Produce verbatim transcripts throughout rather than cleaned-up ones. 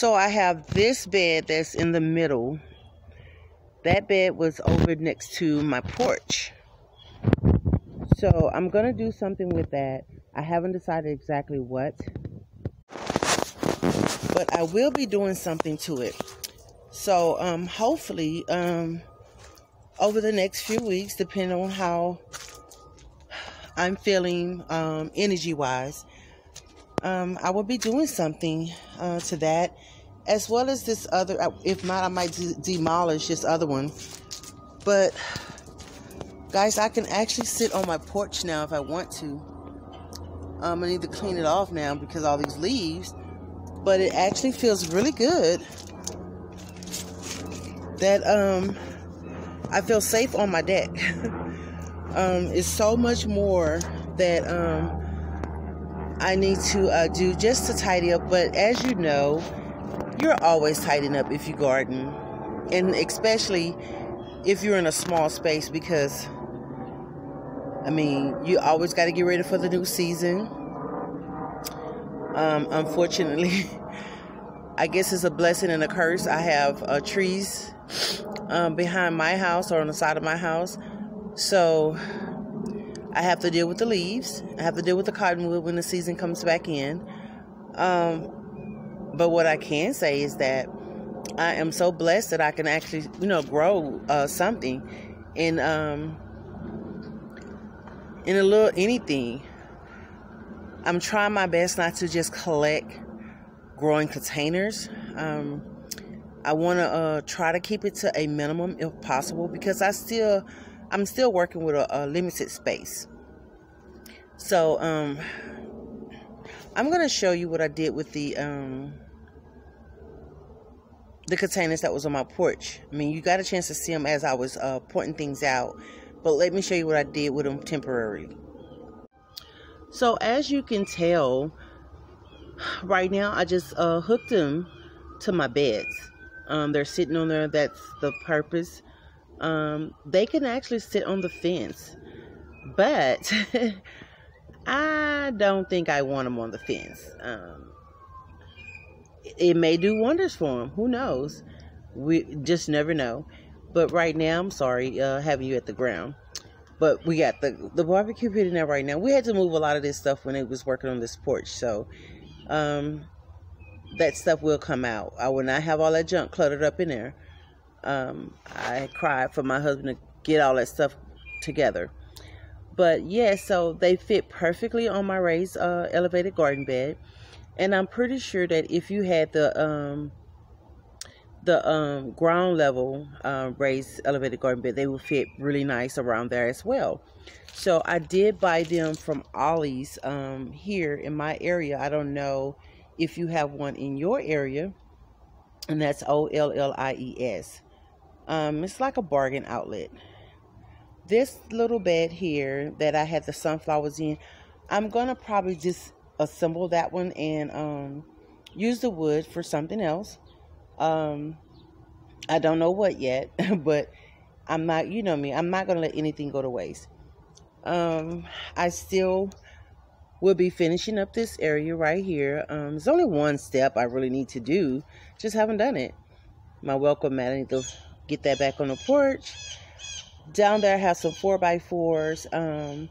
So I have this bed that's in the middle. That bed was over next to my porch. So I'm going to do something with that. I haven't decided exactly what, but I will be doing something to it. So um, hopefully um, over the next few weeks, depending on how I'm feeling um, energy-wise, um, I will be doing something uh, to that, as well as this other. If not, I might de demolish this other one. But guys, I can actually sit on my porch now if I want to. Um, I need to clean it off now because all these leaves, but it actually feels really good that um, I feel safe on my deck. um, it's so much more that um, I need to uh, do just to tidy up. But as you know, you're always tidying up if you garden, and especially if you're in a small space, because I mean, you always got to get ready for the new season. Um, unfortunately, I guess it's a blessing and a curse. I have uh, trees um, behind my house or on the side of my house. So I have to deal with the leaves. I have to deal with the cottonwood when the season comes back in. Um, but what I can say is that I am so blessed that I can actually, you know, grow uh, something. And, um... in a little anything. I'm trying my best not to just collect growing containers. Um, I want to uh, try to keep it to a minimum if possible, because I still, I'm still working with a, a limited space. So um, I'm going to show you what I did with the um, the containers that was on my porch. I mean, you got a chance to see them as I was uh, pointing things out. But let me show you what I did with them temporarily. So as you can tell, right now I just uh, hooked them to my beds. Um, they're sitting on there. That's the purpose. Um, they can actually sit on the fence, but I don't think I want them on the fence. Um, it may do wonders for them. Who knows? We just never know. But right now, I'm sorry, uh, having you at the ground. But we got the, the barbecue pit in there right now. We had to move a lot of this stuff when it was working on this porch. So um, that stuff will come out. I will not have all that junk cluttered up in there. Um, I cried for my husband to get all that stuff together. But yeah, so they fit perfectly on my raised uh, elevated garden bed. And I'm pretty sure that if you had the... Um, the um, ground level uh, raised elevated garden bed, they will fit really nice around there as well. So I did buy them from Ollie's um, here in my area. I don't know if you have one in your area, and that's O L L I E S. Um, it's like a bargain outlet. This little bed here that I had the sunflowers in, I'm going to probably just assemble that one and um, use the wood for something else. Um, I don't know what yet, but I'm not, you know me, I'm not going to let anything go to waste. Um, I still will be finishing up this area right here. Um, there's only one step I really need to do. Just haven't done it. My welcome mat, I need to get that back on the porch. Down there I have some four by fours, um,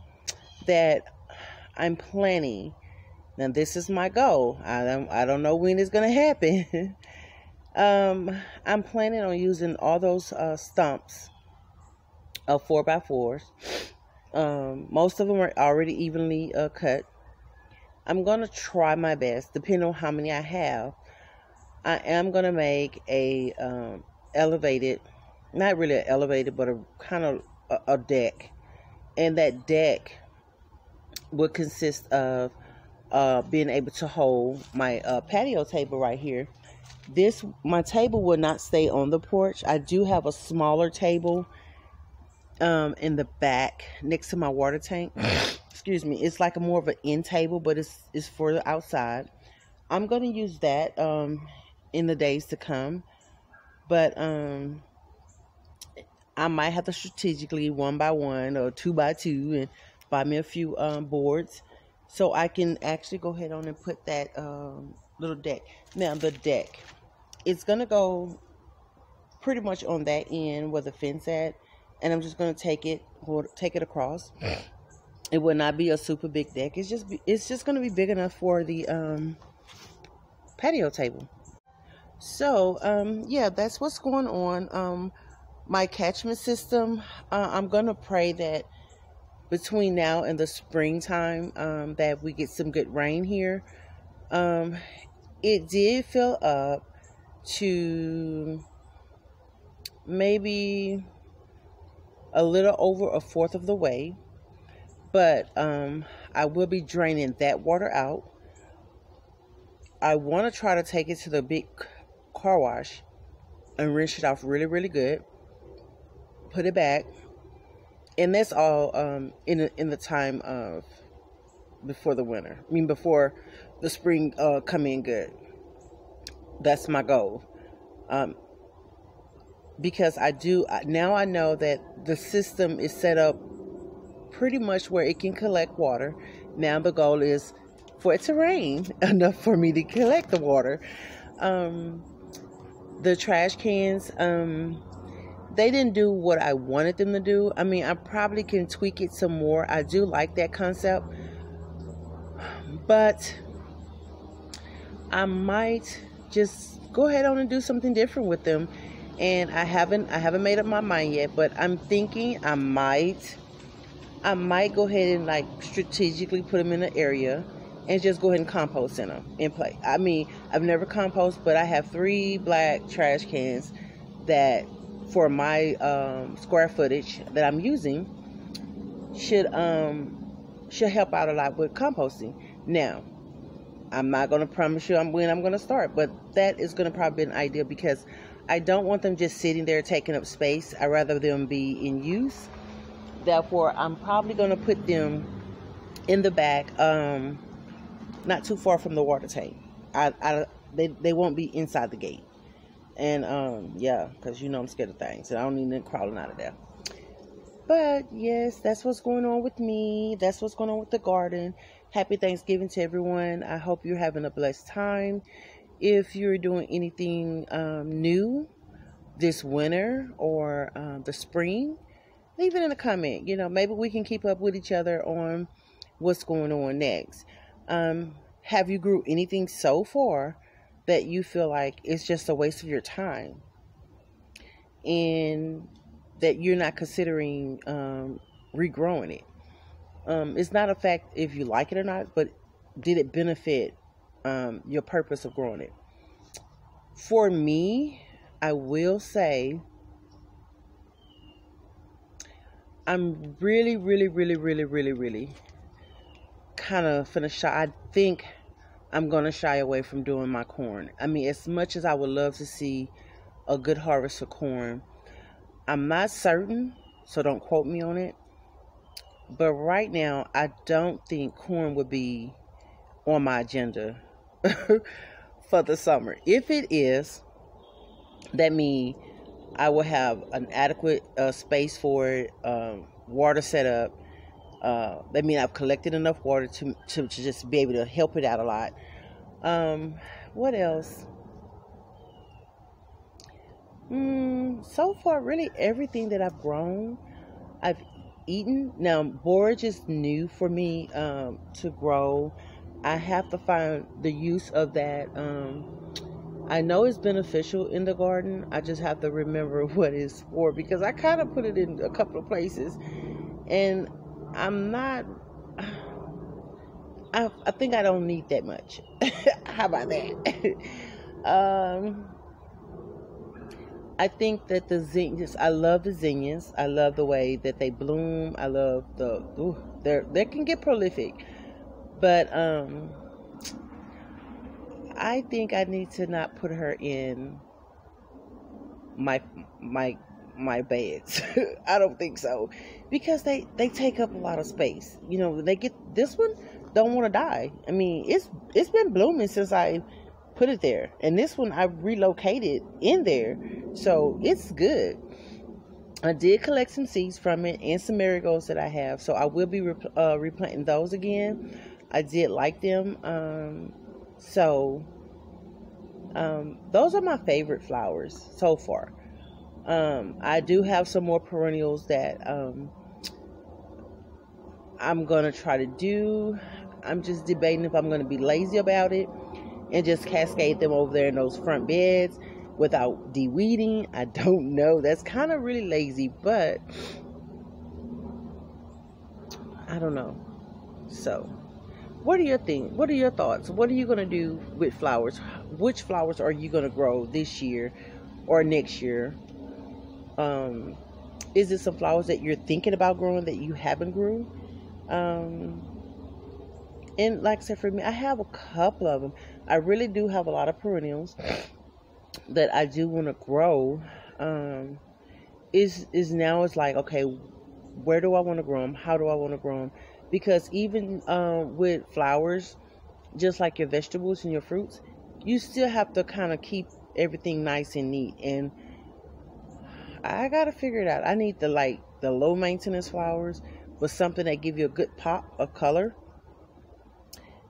that I'm planning. Now this is my goal. I don't, I don't know when it's going to happen. Um, I'm planning on using all those uh, stumps of four by fours. Um, most of them are already evenly uh, cut. I'm going to try my best, depending on how many I have. I am going to make a um, elevated, not really an elevated, but a kind of a, a deck. And that deck would consist of uh, being able to hold my uh, patio table right here. This, my table will not stay on the porch. I do have a smaller table um, in the back next to my water tank. Excuse me. It's like a more of an end table, but it's, it's for the outside. I'm going to use that um, in the days to come. But um, I might have to strategically one by one or two by two and buy me a few um, boards so I can actually go ahead on and put that um, little deck. Now the deck. it's going to go pretty much on that end where the fence at, and I'm just going to take it take it across. It will not be a super big deck. It's just it's just going to be big enough for the um, patio table. So um, yeah, that's what's going on. Um, my catchment system, uh, I'm going to pray that between now and the springtime um, that we get some good rain here. Um, it did fill up to maybe a little over a fourth of the way, but um, I will be draining that water out. I want to try to take it to the big car wash and rinse it off really, really good, put it back, and that's all um, in, the, in the time of before the winter. I mean, before the spring uh, come in good. That's my goal. Um, because I do, now I know that the system is set up pretty much where it can collect water. Now the goal is for it to rain enough for me to collect the water. Um, the trash cans, um, they didn't do what I wanted them to do. I mean, I probably can tweak it some more. I do like that concept, but I might just go ahead on and do something different with them. And I haven't I haven't made up my mind yet, but I'm thinking I might I might go ahead and like strategically put them in an area and just go ahead and compost in them in place. I mean, I've never composted, but I have three black trash cans that for my um, square footage that I'm using should um should help out a lot with composting. Now, I'm not gonna promise you I'm when I'm gonna start, but that is gonna probably be an idea because I don't want them just sitting there taking up space. I'd rather them be in use. Therefore, I'm probably going to put them in the back, um, not too far from the water tank. I, I, they, they won't be inside the gate. And, um, yeah, because, you know, I'm scared of things. And I don't need them crawling out of there. But, yes, that's what's going on with me. That's what's going on with the garden. Happy Thanksgiving to everyone. I hope you're having a blessed time. If you're doing anything um, new this winter or uh, the spring, leave it in a comment. You know, maybe we can keep up with each other on what's going on next. Um, have you grew anything so far that you feel like it's just a waste of your time and that you're not considering um, regrowing it? Um, it's not a fact if you like it or not, but did it benefit Um, your purpose of growing it? For me, I will say I'm really, really, really, really, really, really kind of finna shy. I think I'm gonna shy away from doing my corn. I mean, as much as I would love to see a good harvest of corn, I'm not certain, so don't quote me on it. But right now, I don't think corn would be on my agenda for the summer. If it is, that means I will have an adequate uh, space for it, um, water set up. Uh, that means I've collected enough water to, to, to just be able to help it out a lot. Um, what else? Mm, so far, really everything that I've grown, I've eaten. Now, borage is new for me um, to grow. I have to find the use of that. Um, I know it's beneficial in the garden. I just have to remember what it's for because I kind of put it in a couple of places, and I'm not. I, I think I don't need that much. How about that? um, I think that the zinnias. I love the zinnias. I love the way that they bloom. I love the. Ooh, they're they can get prolific. But um, I think I need to not put her in my my my beds. I don't think so, because they they take up a lot of space. You know, they get this one don't want to die. I mean, it's it's been blooming since I put it there, and this one I relocated in there, so it's good. I did collect some seeds from it and some marigolds that I have, so I will be repl uh, replanting those again. I did like them, um, so Um, those are my favorite flowers so far. Um, I do have some more perennials that um, I'm going to try to do. I'm just debating if I'm going to be lazy about it and just cascade them over there in those front beds without de-weeding. I don't know. That's kind of really lazy, but I don't know. So, what are your things? What are your thoughts? What are you going to do with flowers? Which flowers are you going to grow this year or next year? Um, is it some flowers that you're thinking about growing that you haven't grown? Um, and like I said, for me, I have a couple of them. I really do have a lot of perennials that I do want to grow. Um, is is now it's like, okay, where do I want to grow them? How do I want to grow them? Because even uh, with flowers, just like your vegetables and your fruits, you still have to kind of keep everything nice and neat. And I got to figure it out. I need the, like, the low maintenance flowers, but something that give you a good pop of color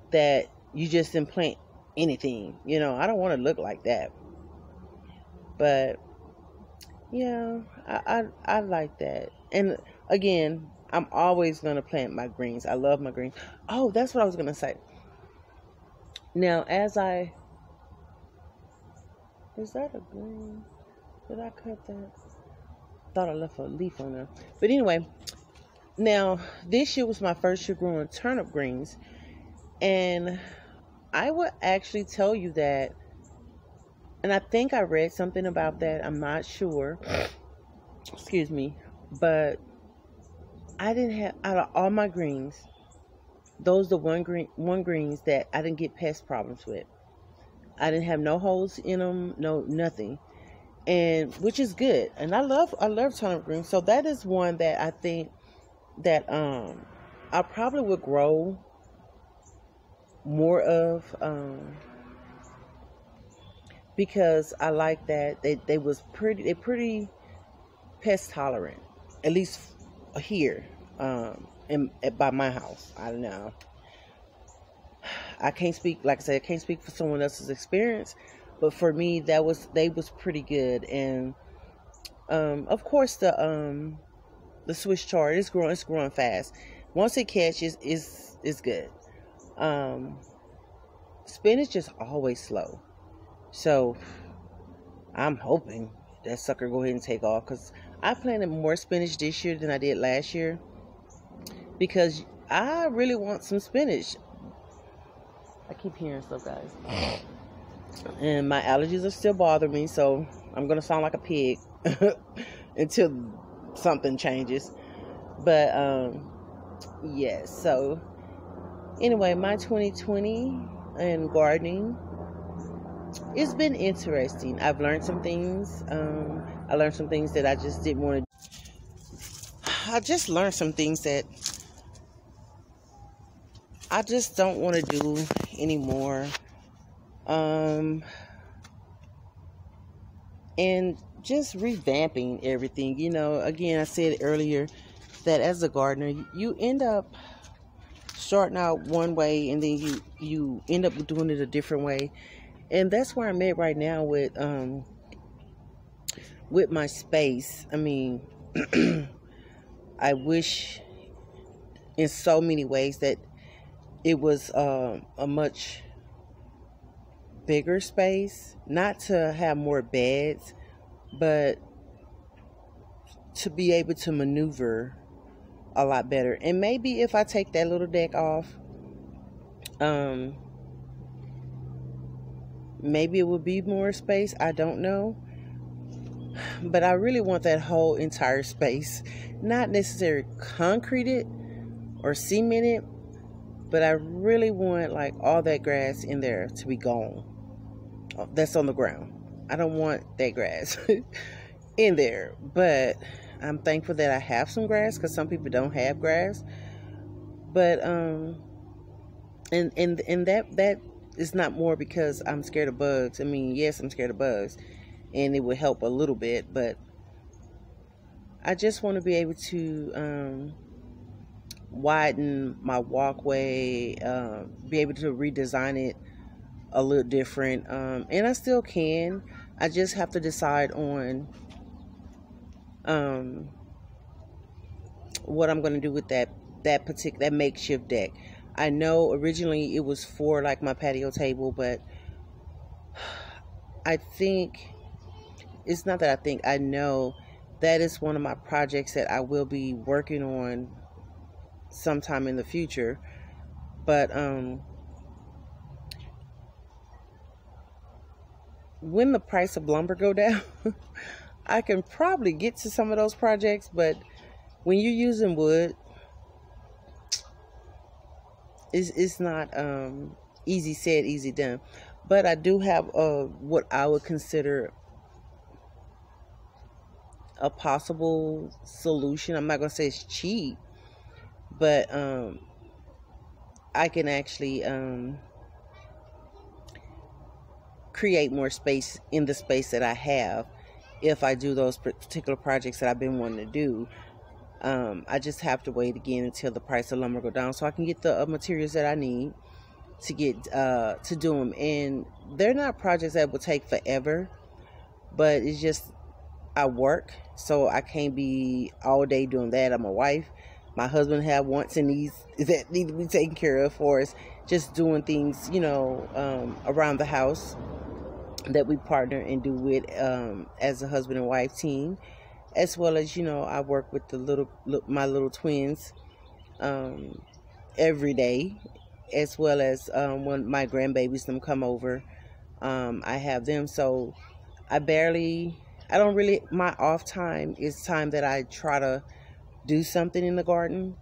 that you just didn't plant anything. You know, I don't want to look like that. But, yeah, I, I, I like that. And, again, I'm always going to plant my greens. I love my greens. Oh, that's what I was going to say. Now, as I... Is that a green? Did I cut that? Thought I left a leaf on there. But anyway, now, this year was my first year growing turnip greens. And I would actually tell you that, and I think I read something about that. I'm not sure. Excuse me. But I didn't have, out of all my greens, those the one green one greens that I didn't get pest problems with. I didn't have no holes in them, no nothing, and which is good. And I love I love turnip greens, so that is one that I think that um I probably would grow more of, um, because I like that they they was pretty they pretty pest tolerant, at least here, um, in, by my house. I don't know. I can't speak, like I said, I can't speak for someone else's experience, but for me, that was, they was pretty good. And, um, of course the, um, the Swiss chard is growing, it's growing fast. Once it catches, it's, it's good. Um, spinach is always slow. So I'm hoping that sucker go ahead and take off, because I planted more spinach this year than I did last year, because I really want some spinach. I keep hearing stuff, guys. And my allergies are still bothering me, so I'm going to sound like a pig until something changes. But, um, yes, yeah, so anyway, my twenty twenty and gardening, it's been interesting. I've learned some things. Um, I learned some things that I just didn't want to. I just learned some things that I just don't want to do anymore. Um, and just revamping everything. You know, again, I said earlier that as a gardener, you end up starting out one way and then you, you end up doing it a different way. And that's where I'm at right now with um, with my space. I mean, I wish in so many ways that it was uh, a much bigger space. Not to have more beds, but to be able to maneuver a lot better. And maybe if I take that little deck off, um, maybe it would be more space. I don't know. But I really want that whole entire space. Not necessarily concreted or cemented, but I really want like all that grass in there to be gone. That's on the ground. I don't want that grass in there. But I'm thankful that I have some grass, because some people don't have grass. But um and and, and that that it's not more because I'm scared of bugs. I mean, yes, I'm scared of bugs, and it would help a little bit, but I just want to be able to um, widen my walkway, uh, be able to redesign it a little different, um, and I still can. I just have to decide on um, what I'm going to do with that that particular that makeshift deck. I know originally it was for like my patio table, but I think it's not that I think I know that is one of my projects that I will be working on sometime in the future. But um, when the price of lumber go down, I can probably get to some of those projects. But when you're using wood, it's, it's not um, easy said, easy done. But I do have uh, what I would consider a possible solution. I'm not going to say it's cheap, but um, I can actually um, create more space in the space that I have if I do those particular projects that I've been wanting to do. Um, I just have to wait again until the price of lumber go down so I can get the uh, materials that I need to get uh, to do them. And they're not projects that will take forever, but it's just I work, so I can't be all day doing that. I'm a wife. My husband have wants and needs that need to be taken care of for us. Just doing things, you know, um, around the house that we partner and do with um, as a husband and wife team, as well as, you know, I work with the little my little twins um, every day, as well as um, when my grandbabies them come over, um, I have them. So I barely. I don't really, my off time is time that I try to do something in the garden.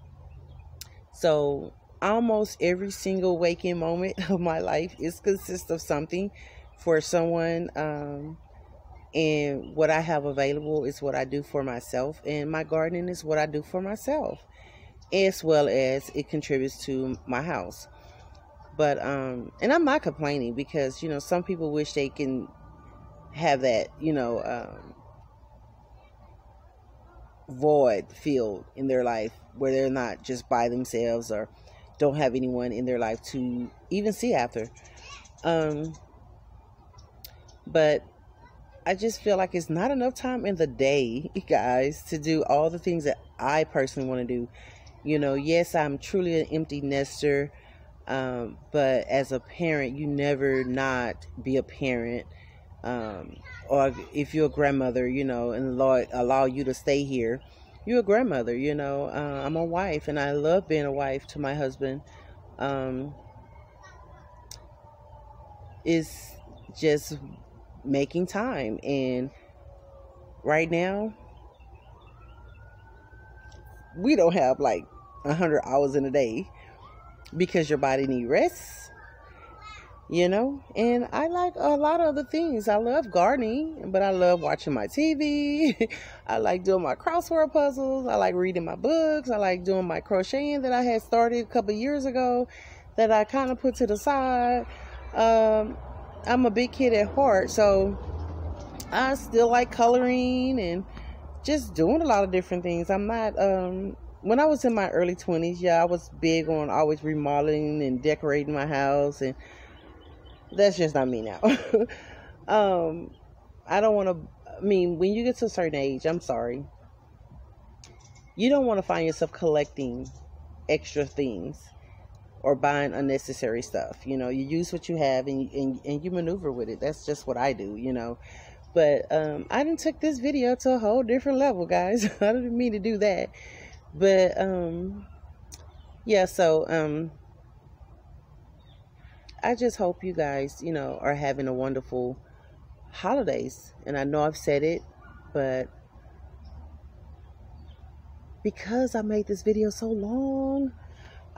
So almost every single waking moment of my life is consists of something for someone. Um, and what I have available is what I do for myself. And my gardening is what I do for myself, as well as it contributes to my house. But, um, and I'm not complaining because, you know, some people wish they can have that, you know, um, void filled in their life where they're not just by themselves or don't have anyone in their life to even see after. Um, but I just feel like it's not enough time in the day, guys, to do all the things that I personally want to do. You know, yes, I'm truly an empty nester, um, but as a parent, you never not be a parent. Um, or if you're a grandmother, you know, and the Lord allow you to stay here, you're a grandmother, you know, uh, I'm a wife and I love being a wife to my husband. Um, it's just making time. And right now we don't have like a hundred hours in a day because your body needs rest. You know, and I like a lot of other things. I love gardening, but I love watching my T V. I like doing my crossword puzzles. I like reading my books. I like doing my crocheting that I had started a couple years ago that I kind of put to the side. Um, I'm a big kid at heart, so I still like coloring and just doing a lot of different things. I'm not, um, when I was in my early twenties, yeah, I was big on always remodeling and decorating my house, and that's just not me now. um, I don't want to, I mean, when you get to a certain age, I'm sorry, you don't want to find yourself collecting extra things or buying unnecessary stuff. You know, you use what you have and, and, and you maneuver with it. That's just what I do, you know. But um, I done took this video to a whole different level, guys. I didn't mean to do that. But, um, yeah, so, um, I just hope you guys, you know, are having a wonderful holidays. And I know I've said it, but because I made this video so long,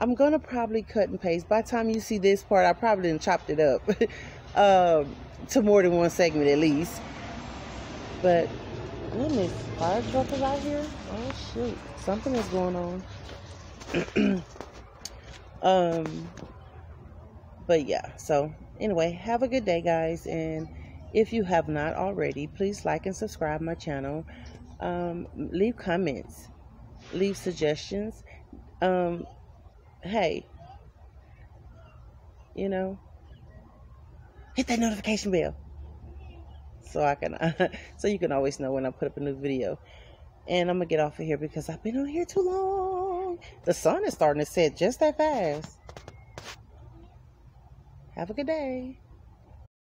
I'm going to probably cut and paste. By the time you see this part, I probably done chopped it up um, to more than one segment at least. But, goodness, fire truck is out here? Oh, shoot. Something is going on. um... But yeah, so anyway, have a good day, guys. And if you have not already, please like and subscribe my channel. Um, leave comments. Leave suggestions. Um, hey, you know, hit that notification bell so I can uh, so you can always know when I put up a new video. And I'm gonna get off of here because I've been on here too long. The sun is starting to set just that fast. Have a good day.